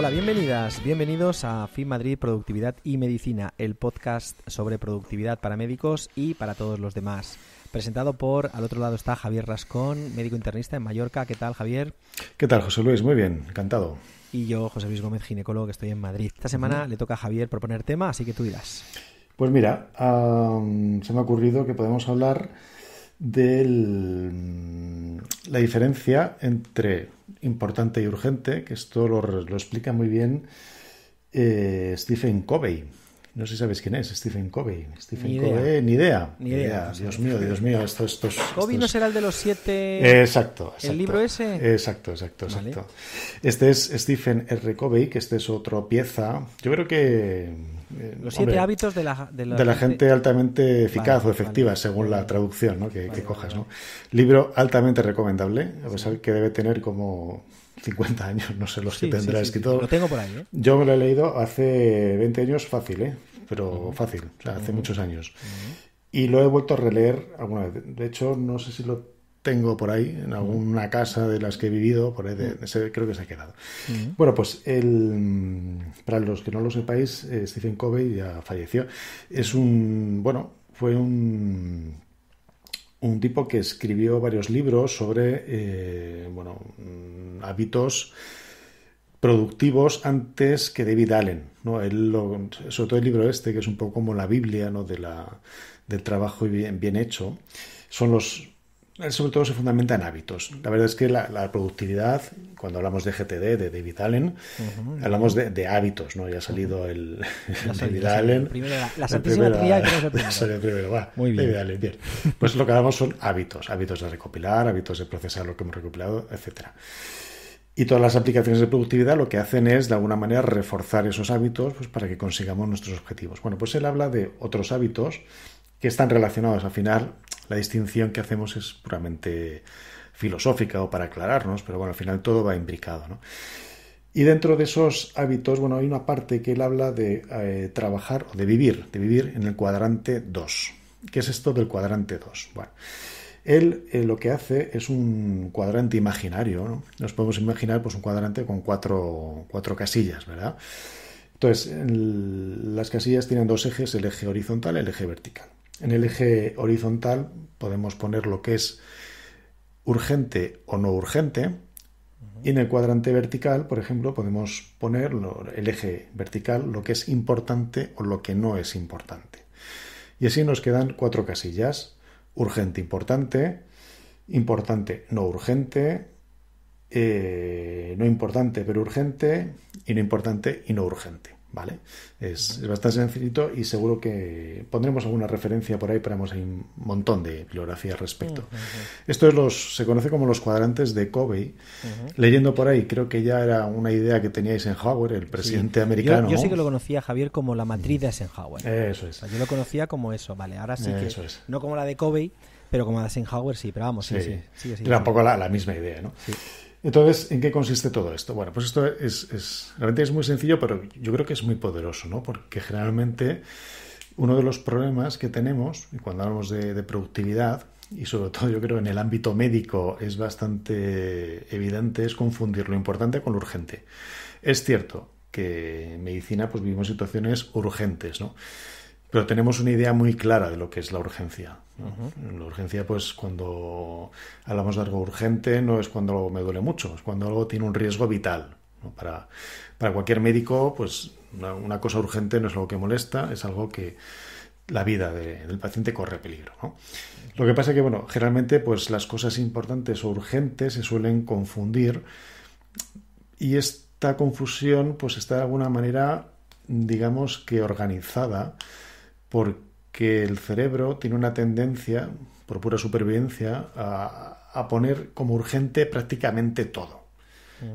Hola, bienvenidas, bienvenidos a Fin Madrid Productividad y Medicina, el podcast sobre productividad para médicos y para todos los demás. Presentado por, al otro lado está Javier Rascón, médico internista en Mallorca. ¿Qué tal, Javier? ¿Qué tal, José Luis? Muy bien, encantado. Y yo, José Luis Gómez, ginecólogo, que estoy en Madrid. Esta semana le toca a Javier proponer tema, así que tú dirás. Pues mira, se me ha ocurrido que podemos hablar de la diferencia entre importante y urgente, que esto lo explica muy bien Stephen Covey. No sé si sabéis quién es, Stephen Covey. Ni idea. Dios mío, estos... Covey no será el de los 7... Exacto. ¿El libro ese? Exacto. Vale. Este es Stephen R. Covey, que este es otro pieza. Yo creo que... los 7 hábitos de la gente altamente eficaz o efectiva, según la traducción, ¿no? que cojas, ¿no? Libro altamente recomendable, a pesar que debe tener como 50 años, no sé los que tendrá escrito. Lo tengo por ahí, ¿eh? Yo me lo he leído hace 20 años fácil, pero fácil, o sea, hace muchos años. Y lo he vuelto a releer alguna vez. De hecho, no sé si lo tengo por ahí, en alguna casa de las que he vivido, por ahí creo que se ha quedado. Bueno, pues para los que no lo sepáis, Stephen Covey ya falleció. Fue un tipo que escribió varios libros sobre hábitos productivos antes que David Allen, ¿no? Sobre todo el libro este, que es un poco como la Biblia, ¿no? del trabajo bien hecho. Sobre todo se fundamenta en hábitos. La verdad es que la productividad, cuando hablamos de GTD, de David Allen, hablamos de hábitos, ¿no? Ya ha salido David Allen. La Santísima Trinidad que no salió primero. Muy bien. David Allen, bien. Pues lo que hablamos son hábitos de recopilar, hábitos de procesar lo que hemos recopilado, etcétera. Y todas las aplicaciones de productividad lo que hacen es, de alguna manera, reforzar esos hábitos, pues, para que consigamos nuestros objetivos. Bueno, pues él habla de otros hábitos que están relacionados. Al final, la distinción que hacemos es puramente filosófica o para aclararnos, pero bueno, al final todo va imbricado, ¿no? Y dentro de esos hábitos, bueno, hay una parte que él habla de trabajar o de vivir en el cuadrante 2. ¿Qué es esto del cuadrante 2? Bueno, él lo que hace es un cuadrante imaginario, ¿no? Nos podemos imaginar, pues, un cuadrante con cuatro casillas, ¿verdad? Entonces, las casillas tienen dos ejes, el eje horizontal y el eje vertical. En el eje horizontal podemos poner lo que es urgente o no urgente, y en el cuadrante vertical, por ejemplo, podemos poner el eje vertical, lo que es importante o lo que no es importante. Y así nos quedan 4 casillas: urgente, importante, no urgente, no importante pero urgente, y no importante y no urgente. ¿Vale? Es bastante sencillito, y seguro que pondremos alguna referencia por ahí, pero hay un montón de bibliografía al respecto. Esto es se conoce como los cuadrantes de Covey. Leyendo por ahí, creo que ya era una idea que tenía Eisenhower, el presidente americano. Yo sí que lo conocía, Javier, como la matriz de Eisenhower. Eso es. Yo lo conocía como eso, vale, ahora sí que eso es. No como la de Covey, pero como la de Eisenhower sí, pero vamos, sí. Era un poco la misma idea, ¿no? Sí. Entonces, ¿en qué consiste todo esto? Bueno, pues esto realmente es muy sencillo, pero yo creo que es muy poderoso, ¿no? Porque generalmente uno de los problemas que tenemos, y cuando hablamos de productividad, y sobre todo yo creo en el ámbito médico es bastante evidente, es confundir lo importante con lo urgente. Es cierto que en medicina, pues, vivimos situaciones urgentes, ¿no? Pero tenemos una idea muy clara de lo que es la urgencia, ¿no? La urgencia, pues, cuando hablamos de algo urgente, no es cuando algo me duele mucho, es cuando algo tiene un riesgo vital, ¿no? Para cualquier médico, pues, una cosa urgente no es algo que molesta, es algo que la vida del paciente corre peligro, ¿no? Lo que pasa es que, bueno, generalmente, pues, las cosas importantes o urgentes se suelen confundir, y esta confusión, pues, está de alguna manera, digamos que organizada, porque el cerebro tiene una tendencia, por pura supervivencia, a poner como urgente prácticamente todo.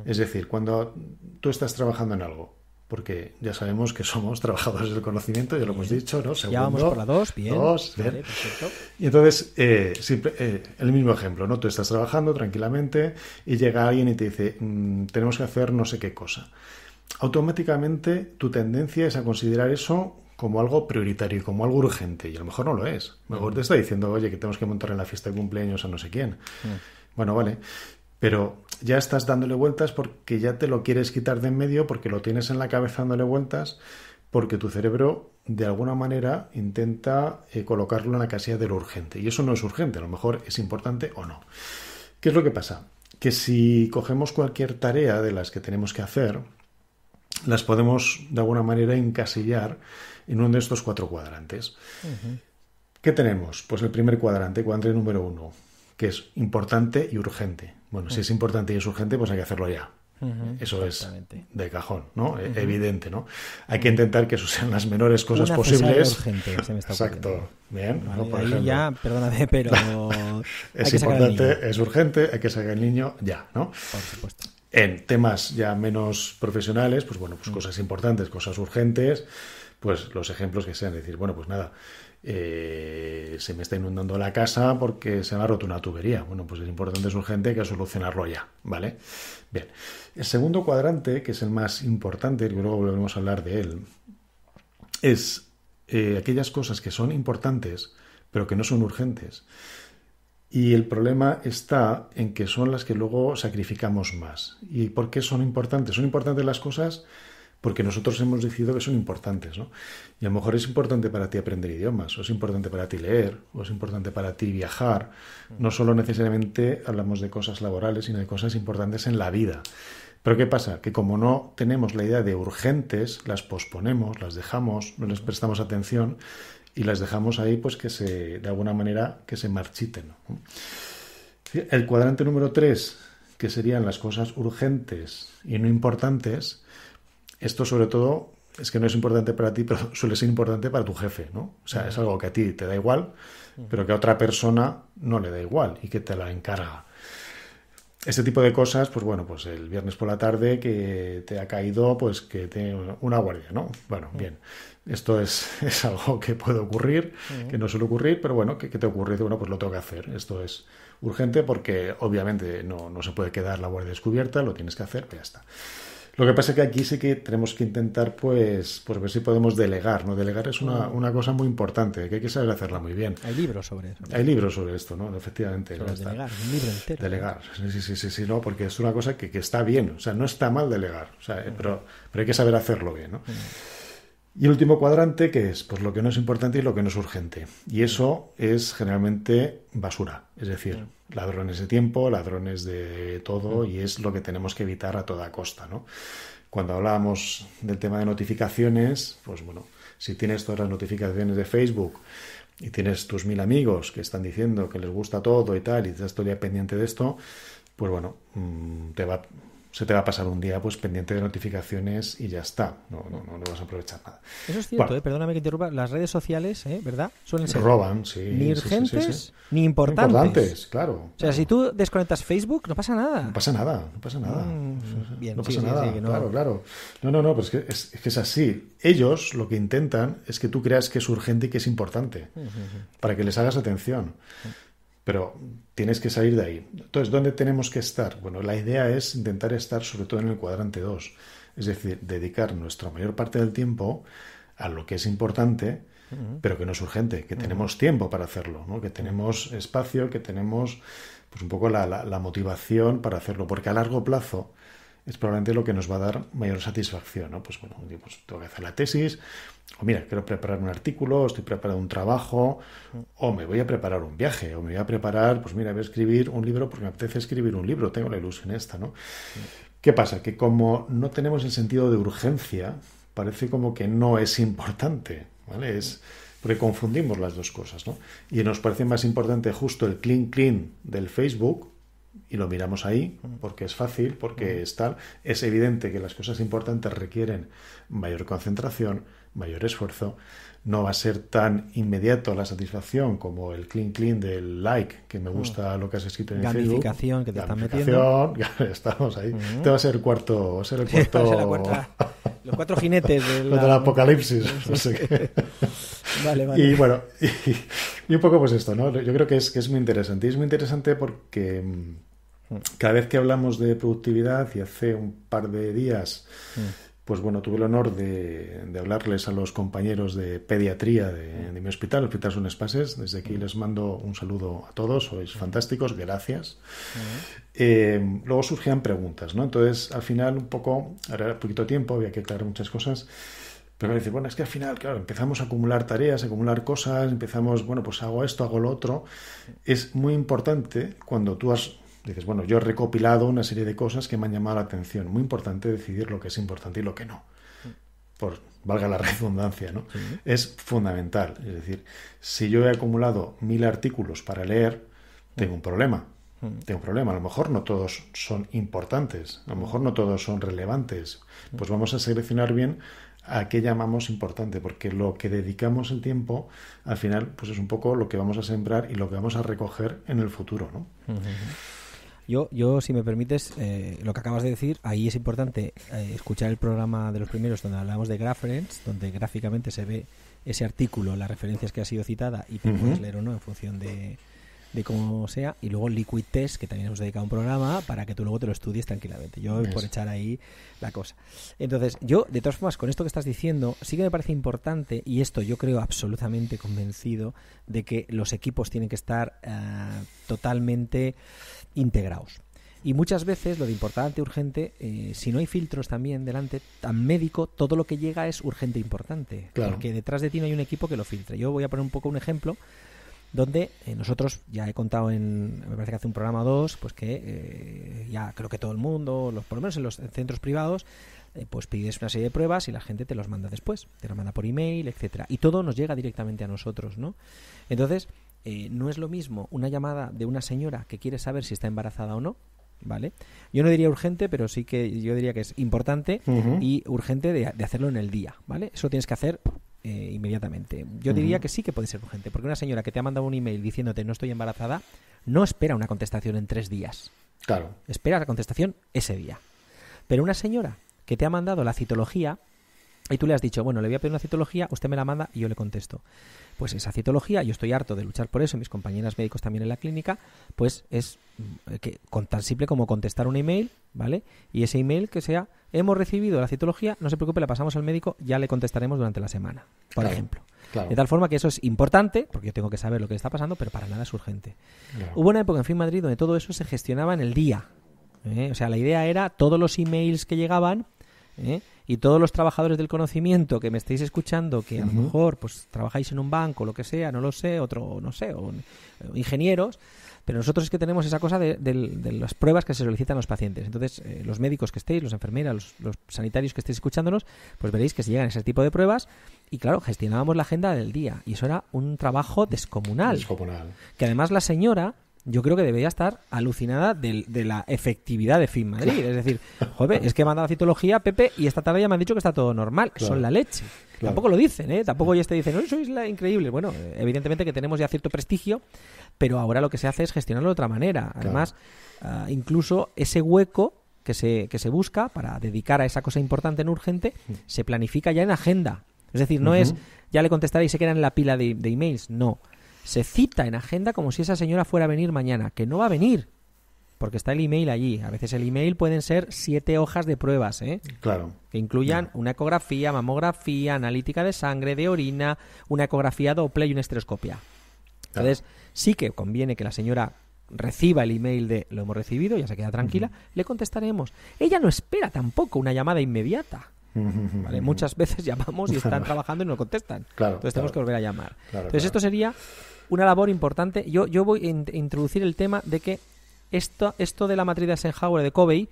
Es decir, cuando tú estás trabajando en algo, porque ya sabemos que somos trabajadores del conocimiento, ya lo hemos dicho, ¿no? Segundo, ya vamos por la 2, bien. 2, bien. Vale, perfecto. Y entonces, el mismo ejemplo, ¿no? Tú estás trabajando tranquilamente y llega alguien y te dice, tenemos que hacer no sé qué cosa. Automáticamente tu tendencia es a considerar eso como algo prioritario, como algo urgente, y a lo mejor no lo es. A lo mejor te está diciendo, oye, que tenemos que montar en la fiesta de cumpleaños a no sé quién. Bueno, vale, pero ya estás dándole vueltas porque ya te lo quieres quitar de en medio, porque lo tienes en la cabeza dándole vueltas, porque tu cerebro de alguna manera intenta colocarlo en la casilla de lo urgente. Y eso no es urgente, a lo mejor es importante o no. ¿Qué es lo que pasa? Que si cogemos cualquier tarea de las que tenemos que hacer, las podemos de alguna manera encasillar en uno de estos cuatro cuadrantes. Uh-huh. ¿Qué tenemos? Pues el primer cuadrante número 1, que es importante y urgente. Bueno, si es importante y es urgente, pues hay que hacerlo ya. Eso es de cajón, ¿no? Evidente, ¿no? Hay que intentar que eso sean las menores cosas posibles. Urgente, se me está ocurriendo. Bien. Vale, ¿no? Por ejemplo, ya, perdóname, pero es importante, es urgente, hay que sacar al niño ya, ¿no? Por supuesto. En temas ya menos profesionales, pues bueno, pues cosas importantes, cosas urgentes, pues los ejemplos que sean, decir, bueno, pues nada, se me está inundando la casa porque se me ha roto una tubería. Bueno, pues es importante, es urgente, hay que solucionarlo ya, ¿vale? Bien. El segundo cuadrante, que es el más importante, y luego volveremos a hablar de él, es aquellas cosas que son importantes, pero que no son urgentes. Y el problema está en que son las que luego sacrificamos más. ¿Y por qué son importantes? Son importantes las cosas porque nosotros hemos decidido que son importantes, ¿no? Y a lo mejor es importante para ti aprender idiomas, o es importante para ti leer, o es importante para ti viajar. No solo necesariamente hablamos de cosas laborales, sino de cosas importantes en la vida. Pero ¿qué pasa? Que como no tenemos la idea de urgentes, las posponemos, las dejamos, no les prestamos atención y las dejamos ahí, pues que se, de alguna manera, que se marchiten, ¿no? El cuadrante número 3, que serían las cosas urgentes y no importantes. Esto sobre todo es que no es importante para ti, pero suele ser importante para tu jefe, ¿no? O sea, es algo que a ti te da igual, pero que a otra persona no le da igual y que te la encarga. Este tipo de cosas, pues bueno, pues el viernes por la tarde que te ha caído, pues que te una guardia, ¿no? Bueno, bien. Esto es algo que puede ocurrir, que no suele ocurrir, pero bueno, que te ocurre, bueno, pues lo tengo que hacer. Esto es urgente porque obviamente no se puede quedar la guardia descubierta, lo tienes que hacer, pero ya está. Lo que pasa es que aquí sí que tenemos que intentar, pues ver si podemos delegar, ¿no? Delegar es una cosa muy importante, que hay que saber hacerla muy bien. Hay libros sobre eso. Hay libros sobre esto, ¿no? Efectivamente. Sobre delegar, un libro entero. Delegar, sí, no, porque es una cosa que está bien, o sea, no está mal delegar, o sea, pero hay que saber hacerlo bien, ¿no? Y el último cuadrante, que es pues lo que no es importante y lo que no es urgente. Y eso es generalmente basura, es decir, ladrones de tiempo, ladrones de todo, y es lo que tenemos que evitar a toda costa, ¿no? Cuando hablábamos del tema de notificaciones, pues bueno, si tienes todas las notificaciones de Facebook y tienes tus 1000 amigos que están diciendo que les gusta todo y tal, y estás todo el día pendiente de esto, pues bueno, se te va a pasar un día pues pendiente de notificaciones y ya está. No vas a aprovechar nada. Eso es cierto, bueno. Perdóname que te interrumpa. Las redes sociales, ¿verdad? Suelen ser... roban, sí. Ni urgentes, ni importantes. No importantes, claro. O sea, si tú desconectas Facebook, no pasa nada. No pasa nada. Bien, no pasa nada, sí, no. Claro. No, pero es que es así. Ellos lo que intentan es que tú creas que es urgente y que es importante, para que les hagas atención. Pero tienes que salir de ahí. Entonces, ¿dónde tenemos que estar? Bueno, la idea es intentar estar sobre todo en el cuadrante 2. Es decir, dedicar nuestra mayor parte del tiempo a lo que es importante, pero que no es urgente, que tenemos tiempo para hacerlo, ¿no? Que tenemos espacio, que tenemos pues un poco la motivación para hacerlo. Porque a largo plazo es probablemente lo que nos va a dar mayor satisfacción, ¿no? Pues bueno, pues tengo que hacer la tesis, o mira, quiero preparar un artículo, estoy preparando un trabajo, o me voy a preparar un viaje, o me voy a preparar, pues mira, voy a escribir un libro porque me apetece escribir un libro, tengo la ilusión esta, ¿no? Sí. ¿Qué pasa? Que como no tenemos el sentido de urgencia, parece como que no es importante, ¿vale? Es porque confundimos las dos cosas, ¿no? Y nos parece más importante justo el clean del Facebook, y lo miramos ahí, porque es fácil, porque es tal. Es evidente que las cosas importantes requieren mayor concentración, mayor esfuerzo. No va a ser tan inmediato la satisfacción como el clean del like, que me gusta lo que has escrito en el Facebook. Gamificación, que te están metiendo. Ya estamos ahí. Este va a ser el cuarto... los 4 jinetes del apocalipsis. No sé qué. Vale. Y bueno, y un poco pues esto, ¿no? Yo creo que es muy interesante. Y es muy interesante porque cada vez que hablamos de productividad, y hace un par de días pues bueno, tuve el honor de hablarles a los compañeros de pediatría de mi hospital, Hospital Son Espases. Desde aquí les mando un saludo a todos, sois fantásticos, gracias. Luego surgían preguntas, ¿no? Entonces, al final, un poco, ahora era poquito tiempo, había que aclarar muchas cosas, pero me dice, bueno, es que al final, claro, empezamos a acumular tareas, a acumular cosas, empezamos, bueno, pues hago esto, hago lo otro. Es muy importante cuando tú has... Dices, bueno, yo he recopilado una serie de cosas que me han llamado la atención. Muy importante decidir lo que es importante y lo que no. Por, valga la redundancia, ¿no? Uh-huh. Es fundamental. Es decir, si yo he acumulado 1000 artículos para leer, tengo un problema. Tengo un problema. A lo mejor no todos son importantes. A lo mejor no todos son relevantes. Pues vamos a seleccionar bien a qué llamamos importante, porque lo que dedicamos el tiempo, al final, pues es un poco lo que vamos a sembrar y lo que vamos a recoger en el futuro, ¿no? Uh-huh. Yo, si me permites, lo que acabas de decir, ahí es importante escuchar el programa de los primeros donde hablamos de GraphRends, donde gráficamente se ve ese artículo, las referencias que ha sido citada y te puedes leer o no en función de cómo sea, y luego Liquid Test, que también hemos dedicado un programa para que tú luego te lo estudies tranquilamente. Yo voy por echar ahí la cosa. Entonces, yo, de todas formas, con esto que estás diciendo, sí que me parece importante, y esto yo creo absolutamente convencido, de que los equipos tienen que estar totalmente... integrados. Y muchas veces lo de importante, urgente, si no hay filtros también delante, tan médico, todo lo que llega es urgente, importante. Claro. Porque detrás de ti no hay un equipo que lo filtre. Yo voy a poner un poco un ejemplo donde nosotros, ya he contado en, me parece que hace un programa o dos, pues que ya creo que todo el mundo, los, por lo menos en los centros privados, pues pides una serie de pruebas y la gente te los manda después. Te las manda por email, etcétera. Y todo nos llega directamente a nosotros, ¿no? Entonces... no es lo mismo una llamada de una señora que quiere saber si está embarazada o no, ¿vale? Yo no diría urgente, pero sí que yo diría que es importante y urgente de hacerlo en el día, ¿vale? Eso tienes que hacer inmediatamente. Yo diría que sí que puede ser urgente, porque una señora que te ha mandado un email diciéndote no estoy embarazada, no espera una contestación en 3 días. Claro. Espera la contestación ese día. Pero una señora que te ha mandado la citología y tú le has dicho, bueno, le voy a pedir una citología, usted me la manda y yo le contesto. Pues esa citología, yo estoy harto de luchar por eso, mis compañeras médicos también en la clínica, pues es que, con tan simple como contestar un email, ¿vale? Y ese email que sea, hemos recibido la citología, no se preocupe, la pasamos al médico, ya le contestaremos durante la semana, por ejemplo. Claro. De tal forma que eso es importante, porque yo tengo que saber lo que le está pasando, pero para nada es urgente. Claro. Hubo una época en Fin Madrid donde todo eso se gestionaba en el día. O sea, la idea era todos los emails que llegaban... Y todos los trabajadores del conocimiento que me estáis escuchando, que a lo mejor pues trabajáis en un banco, lo que sea, no lo sé, otro, no sé, o ingenieros, pero nosotros es que tenemos esa cosa de las pruebas que se solicitan a los pacientes. Entonces, los médicos que estéis, los enfermeras, los sanitarios que estéis escuchándonos, pues veréis que se llegan a ese tipo de pruebas y, claro, gestionábamos la agenda del día. Y eso era un trabajo descomunal. Descomunal. Que además la señora... yo creo que debería estar alucinada de la efectividad de Fin Madrid. Claro. Es decir, joder, es que he mandado citología, Pepe, y esta tarde ya me han dicho que está todo normal. Claro. Son la leche. Claro. Tampoco lo dicen, ¿eh? Tampoco ya te dicen, no, sois la increíble. Bueno, evidentemente que tenemos ya cierto prestigio, pero ahora lo que se hace es gestionarlo de otra manera. Claro. Además, incluso ese hueco que se busca para dedicar a esa cosa importante en urgente, se planifica ya en agenda. Es decir, no es, ya le contestaré y se queda en la pila de emails. No. Se cita en agenda como si esa señora fuera a venir mañana, que no va a venir, porque está el email allí. A veces el email pueden ser 7 hojas de pruebas, ¿eh? Claro. Que incluyan una ecografía, mamografía, analítica de sangre, de orina, una ecografía doble y una estereoscopia. Claro. Entonces, sí que conviene que la señora reciba el email de lo hemos recibido, ya se queda tranquila, le contestaremos. Ella no espera tampoco una llamada inmediata. Vale, muchas veces llamamos y están trabajando y no contestan. Claro, entonces tenemos que volver a llamar. Claro, entonces esto sería una labor importante. Yo voy a introducir el tema de que esto de la matriz de Eisenhower de Covey,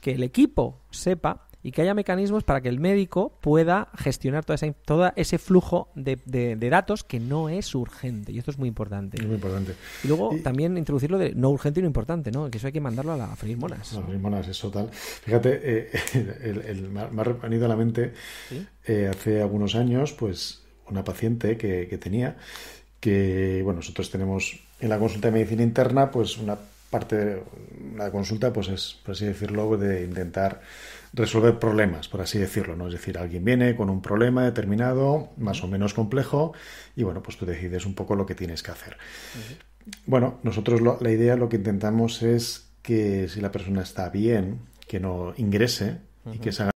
que el equipo sepa y que haya mecanismos para que el médico pueda gestionar todo ese flujo de datos que no es urgente. Y esto es muy importante. Es muy importante. Y luego también introducirlo de no urgente y no importante, ¿no? Que eso hay que mandarlo a freír monas. A freír monas, eso tal. Fíjate, me ha venido a la mente, ¿sí? Hace algunos años, pues una paciente que tenía, que bueno, nosotros tenemos en la consulta de medicina interna, pues una parte de la consulta, pues es, por así decirlo, de intentar resolver problemas, por así decirlo, ¿no? Es decir, alguien viene con un problema determinado, más o menos complejo, y bueno, pues tú decides un poco lo que tienes que hacer. Uh-huh. Bueno, nosotros la idea, lo que intentamos es que si la persona está bien, que no ingrese y que se haga